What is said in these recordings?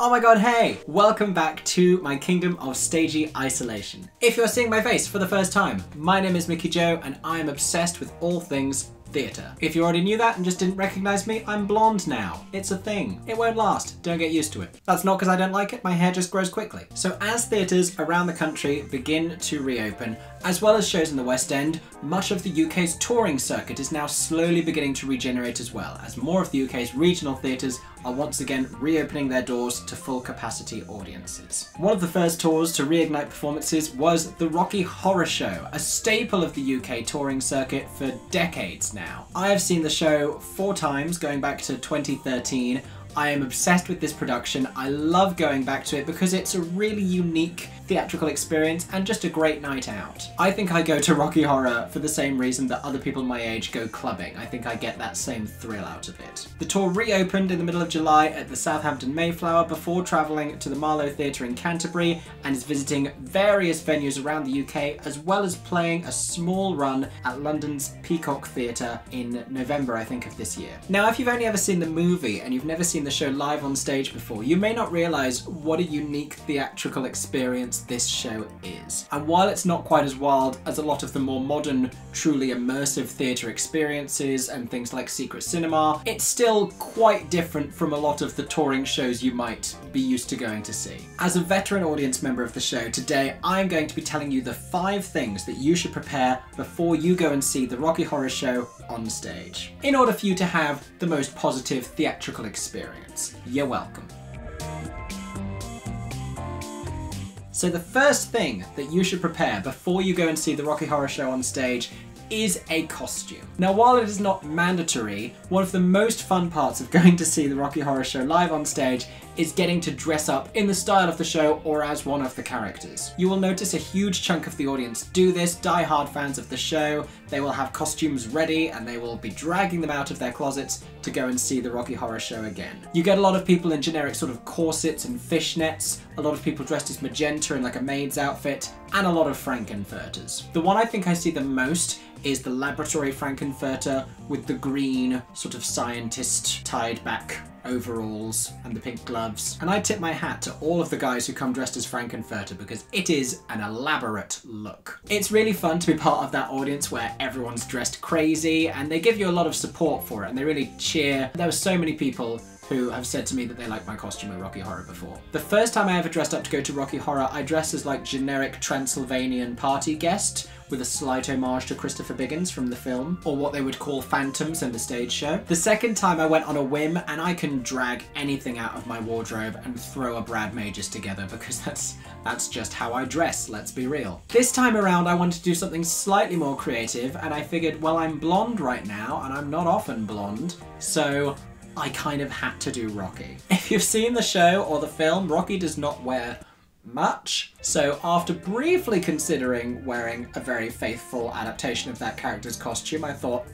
Oh my god, hey! Welcome back to my kingdom of stagey isolation. If you're seeing my face for the first time, my name is Mickey Jo and I am obsessed with all things theatre. If you already knew that and just didn't recognise me, I'm blonde now. It's a thing. It won't last. Don't get used to it. That's not because I don't like it, my hair just grows quickly. So as theatres around the country begin to reopen, as well as shows in the West End, much of the UK's touring circuit is now slowly beginning to regenerate as well, as more of the UK's regional theatres are once again reopening their doors to full capacity audiences. One of the first tours to reignite performances was The Rocky Horror Show, a staple of the UK touring circuit for decades now. I have seen the show 4 times going back to 2013. I am obsessed with this production. I love going back to it because it's a really unique theatrical experience and just a great night out. I think I go to Rocky Horror for the same reason that other people my age go clubbing. I think I get that same thrill out of it. The tour reopened in the middle of July at the Southampton Mayflower before travelling to the Marlowe Theatre in Canterbury and is visiting various venues around the UK, as well as playing a small run at London's Peacock Theatre in November, I think, of this year. Now, if you've only ever seen the movie and you've never seen the show live on stage before, you may not realise what a unique theatrical experience this show is. And while it's not quite as wild as a lot of the more modern, truly immersive theatre experiences and things like Secret Cinema, it's still quite different from a lot of the touring shows you might be used to going to see. As a veteran audience member of the show, today I'm going to be telling you the 5 things that you should prepare before you go and see the Rocky Horror Show on stage, in order for you to have the most positive theatrical experience. You're welcome. So the first thing that you should prepare before you go and see the Rocky Horror Show on stage is a costume. Now, while it is not mandatory, one of the most fun parts of going to see the Rocky Horror Show live on stage is getting to dress up in the style of the show or as one of the characters. You will notice a huge chunk of the audience do this. Die-hard fans of the show, they will have costumes ready and they will be dragging them out of their closets to go and see the Rocky Horror Show again. You get a lot of people in generic sort of corsets and fishnets, a lot of people dressed as magenta in like a maid's outfit, and a lot of Frank-N-Furters. The one I think I see the most is the laboratory Frank-N-Furter with the green sort of scientist tied back overalls and the pink gloves. And I tip my hat to all of the guys who come dressed as Frank-N-Furter because it is an elaborate look. It's really fun to be part of that audience where everyone's dressed crazy and they give you a lot of support for it and they really cheer. There were so many people who have said to me that they liked my costume at Rocky Horror before. The first time I ever dressed up to go to Rocky Horror, I dressed as like generic Transylvanian party guest with a slight homage to Christopher Biggins from the film, or what they would call phantoms in the stage show. The second time I went on a whim, and I can drag anything out of my wardrobe and throw a Brad Majors together because that's just how I dress, let's be real. This time around I wanted to do something slightly more creative and I figured, well, I'm blonde right now and I'm not often blonde, so I kind of had to do Rocky. If you've seen the show or the film, Rocky does not wear much, so after briefly considering wearing a very faithful adaptation of that character's costume, I thought,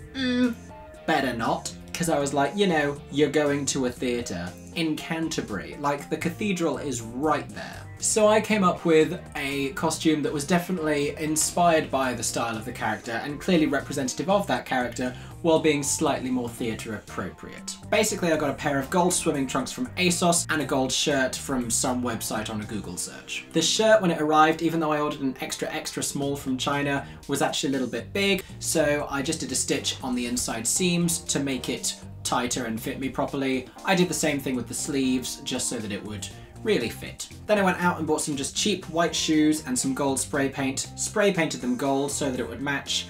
better not, because I was like, you know, you're going to a theatre in Canterbury, like the cathedral is right there. So I came up with a costume that was definitely inspired by the style of the character and clearly representative of that character, while being slightly more theatre appropriate. Basically, I got a pair of gold swimming trunks from ASOS and a gold shirt from some website on a Google search. The shirt, when it arrived, even though I ordered an extra small from China, was actually a little bit big, so I just did a stitch on the inside seams to make it tighter and fit me properly. I did the same thing with the sleeves, just so that it would really fit. Then I went out and bought some just cheap white shoes and some gold spray paint, spray painted them gold so that it would match,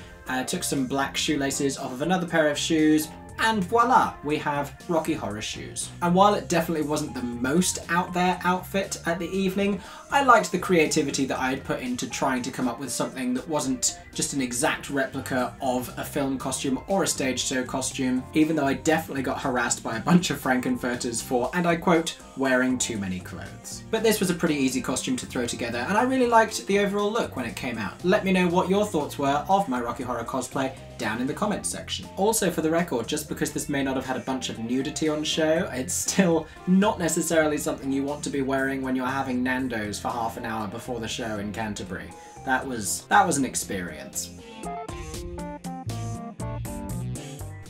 took some black shoelaces off of another pair of shoes, and voila, we have Rocky Horror shoes. And while it definitely wasn't the most out there outfit at the evening, I liked the creativity that I had put into trying to come up with something that wasn't just an exact replica of a film costume or a stage show costume, even though I definitely got harassed by a bunch of Frank-N-Furters for, and I quote, wearing too many clothes. But this was a pretty easy costume to throw together, and I really liked the overall look when it came out. Let me know what your thoughts were of my Rocky Horror cosplay down in the comments section. Also, for the record, just because this may not have had a bunch of nudity on show, it's still not necessarily something you want to be wearing when you're having Nando's for half an hour before the show in Canterbury. That was an experience.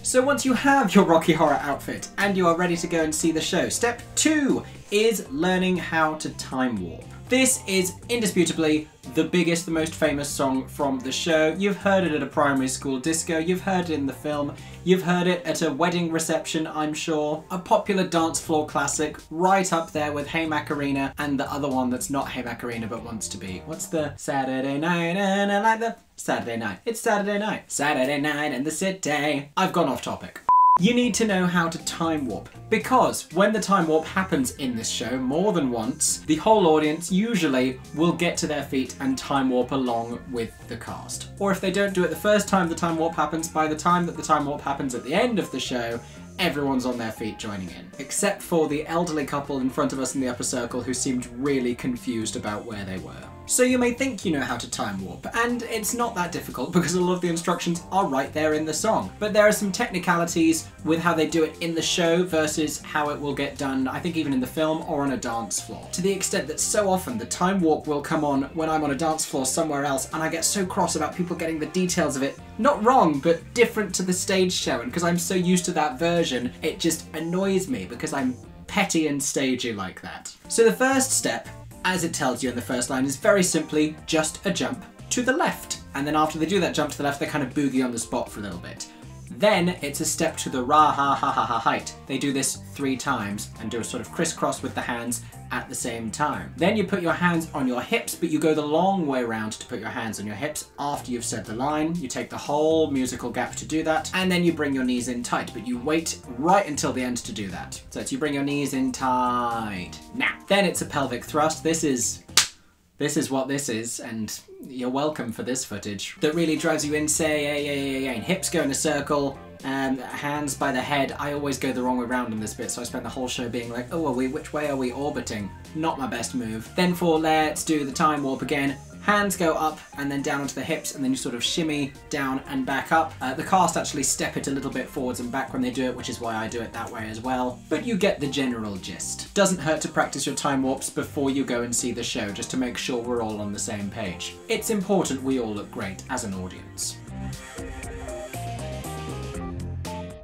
So once you have your Rocky Horror outfit and you are ready to go and see the show, step 2 is learning how to time warp. This is indisputably the biggest, the most famous song from the show. You've heard it at a primary school disco, you've heard it in the film, you've heard it at a wedding reception, I'm sure. A popular dance floor classic, right up there with Hey Macarena and the other one that's not Hey Macarena but wants to be. What's the Saturday night and I like the Saturday night. It's Saturday night. Saturday night in the city. I've gone off topic. You need to know how to time warp, because when the time warp happens in this show more than once, the whole audience usually will get to their feet and time warp along with the cast. Or if they don't do it the first time the time warp happens, by the time that the time warp happens at the end of the show, everyone's on their feet joining in. Except for the elderly couple in front of us in the upper circle who seemed really confused about where they were. So you may think you know how to time warp, and it's not that difficult because a lot of the instructions are right there in the song. But there are some technicalities with how they do it in the show versus how it will get done, I think even in the film or on a dance floor. To the extent that so often the time warp will come on when I'm on a dance floor somewhere else and I get so cross about people getting the details of it. Not wrong, but different to the stage show, and because I'm so used to that version, it just annoys me because I'm petty and stagey like that. So the first step, as it tells you in the first line, is very simply just a jump to the left. And then after they do that jump to the left, they kind of boogie on the spot for a little bit. Then it's a step to the ra-ha-ha-ha-ha height. They do this 3 times and do a sort of crisscross with the hands at the same time. Then you put your hands on your hips, but you go the long way around to put your hands on your hips after you've said the line. You take the whole musical gap to do that, and then you bring your knees in tight, but you wait right until the end to do that. So it's you bring your knees in tight. Now, then it's a pelvic thrust. This is what this is, and you're welcome for this footage. That really drives you insane. Hips go in a circle, and hands by the head. I always go the wrong way around in this bit, so I spend the whole show being like, oh, are we, which way are we orbiting? Not my best move. Then for let's do the time warp again. Hands go up and then down onto the hips, and then you sort of shimmy down and back up. The cast actually step it a little bit forwards and back when they do it, which is why I do it that way as well. But you get the general gist. Doesn't hurt to practice your time warps before you go and see the show, just to make sure we're all on the same page. It's important we all look great as an audience.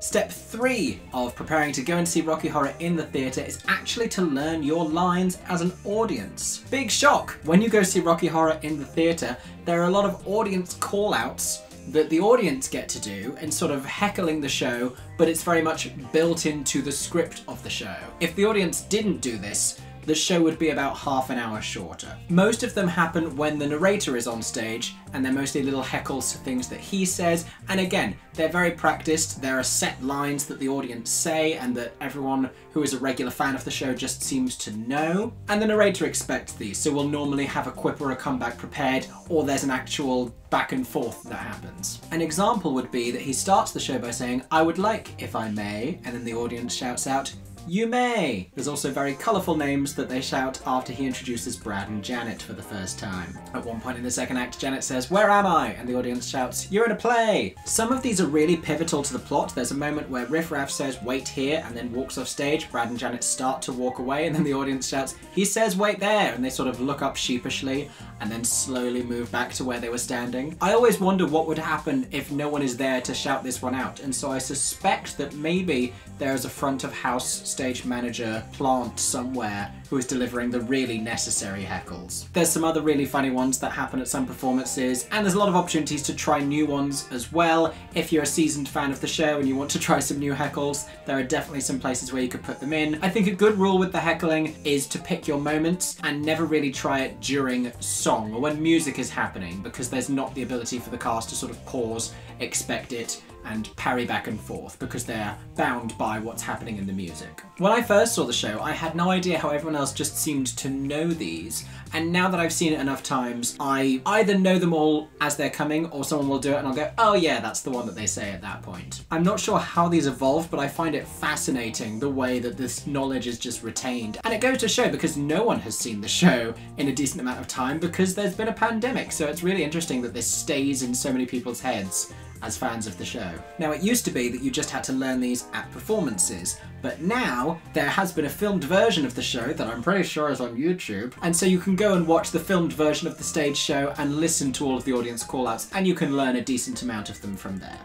Step 3 of preparing to go and see Rocky Horror in the theatre is actually to learn your lines as an audience. Big shock! When you go see Rocky Horror in the theatre, there are a lot of audience call-outs that the audience get to do and sort of heckling the show, but it's very much built into the script of the show. If the audience didn't do this, the show would be about half an hour shorter. Most of them happen when the narrator is on stage, and they're mostly little heckles to things that he says, and again, they're very practiced. There are set lines that the audience say and that everyone who is a regular fan of the show just seems to know, and the narrator expects these, so we'll normally have a quip or a comeback prepared, or there's an actual back and forth that happens. An example would be that he starts the show by saying, "I would like, if I may," and then the audience shouts out, "You may!" There's also very colourful names that they shout after he introduces Brad and Janet for the first time. At one point in the second act, Janet says, "Where am I?" and the audience shouts, "You're in a play!" Some of these are really pivotal to the plot. There's a moment where Riff Raff says, "Wait here," and then walks off stage. Brad and Janet start to walk away, and then the audience shouts, "He says wait there!" and they sort of look up sheepishly and then slowly move back to where they were standing. I always wonder what would happen if no one is there to shout this one out, and so I suspect that maybe there is a front of house stage manager plant somewhere who is delivering the really necessary heckles. There's some other really funny ones that happen at some performances, and there's a lot of opportunities to try new ones as well. If you're a seasoned fan of the show and you want to try some new heckles, there are definitely some places where you could put them in. I think a good rule with the heckling is to pick your moments and never really try it during song or when music is happening, because there's not the ability for the cast to sort of pause, expect it, and parry back and forth, because they're bound by what's happening in the music. When I first saw the show, I had no idea how everyone else just seemed to know these, and now that I've seen it enough times, I either know them all as they're coming, or someone will do it and I'll go, "Oh yeah, that's the one that they say at that point." I'm not sure how these evolved, but I find it fascinating the way that this knowledge is just retained. And it goes to show, because no one has seen the show in a decent amount of time because there's been a pandemic, so it's really interesting that this stays in so many people's heads as fans of the show. Now, it used to be that you just had to learn these at performances, but now there has been a filmed version of the show that I'm pretty sure is on YouTube, and so you can go and watch the filmed version of the stage show and listen to all of the audience call-outs, and you can learn a decent amount of them from there.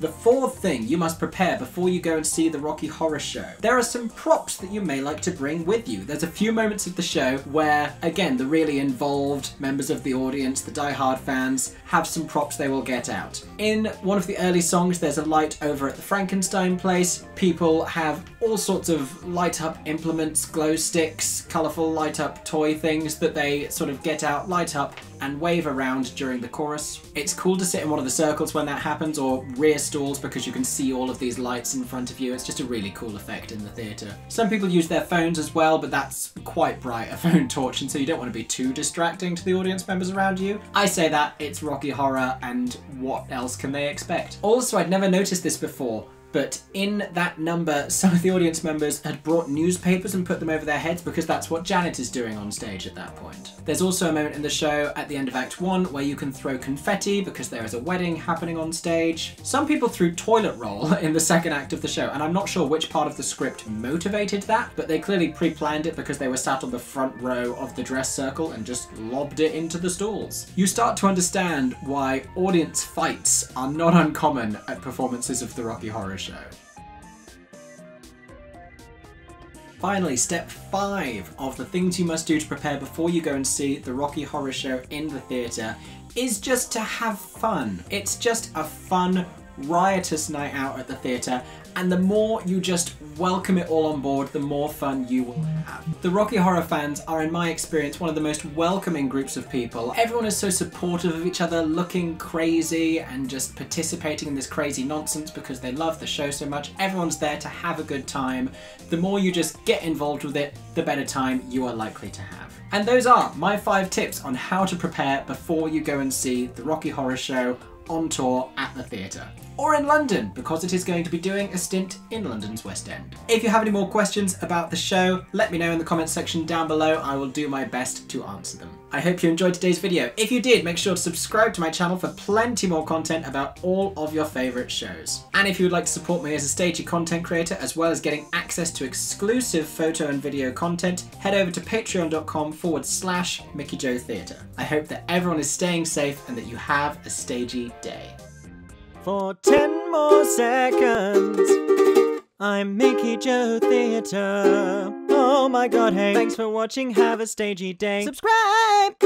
The fourth thing you must prepare before you go and see The Rocky Horror Show. There are some props that you may like to bring with you. There's a few moments of the show where, again, the really involved members of the audience, the die-hard fans, have some props they will get out. In one of the early songs, there's a light over at the Frankenstein place. People have all sorts of light-up implements, glow sticks, colourful light-up toy things that they sort of get out, light up, and wave around during the chorus. It's cool to sit in one of the circles when that happens, or rear stalls, because you can see all of these lights in front of you. It's just a really cool effect in the theatre. Some people use their phones as well, but that's quite bright, a phone torch, and so you don't want to be too distracting to the audience members around you. I say that, it's Rocky Horror, and what else can they expect? Also, I'd never noticed this before, but in that number, some of the audience members had brought newspapers and put them over their heads, because that's what Janet is doing on stage at that point. There's also a moment in the show at the end of Act 1 where you can throw confetti because there is a wedding happening on stage. Some people threw toilet roll in the second act of the show, and I'm not sure which part of the script motivated that, but they clearly pre-planned it because they were sat on the front row of the dress circle and just lobbed it into the stalls. You start to understand why audience fights are not uncommon at performances of The Rocky Horror Show. Finally, step 5 of the things you must do to prepare before you go and see The Rocky Horror Show in the theatre is just to have fun. It's just a fun, riotous night out at the theatre, and the more you just welcome it all on board, the more fun you will have. The Rocky Horror fans are, in my experience, one of the most welcoming groups of people. Everyone is so supportive of each other, looking crazy and just participating in this crazy nonsense because they love the show so much. Everyone's there to have a good time. The more you just get involved with it, the better time you are likely to have. And those are my 5 tips on how to prepare before you go and see The Rocky Horror Show on tour at the theatre, or in London, because it is going to be doing a stint in London's West End. If you have any more questions about the show, let me know in the comments section down below. I will do my best to answer them. I hope you enjoyed today's video. If you did, make sure to subscribe to my channel for plenty more content about all of your favourite shows. And if you would like to support me as a stagey content creator, as well as getting access to exclusive photo and video content, head over to patreon.com/MickeyJoTheatre. I hope that everyone is staying safe and that you have a stagey day. For 10 more seconds, I'm Mickey Jo Theatre. Oh my god, hey, thanks for watching, have a stagey day. Subscribe!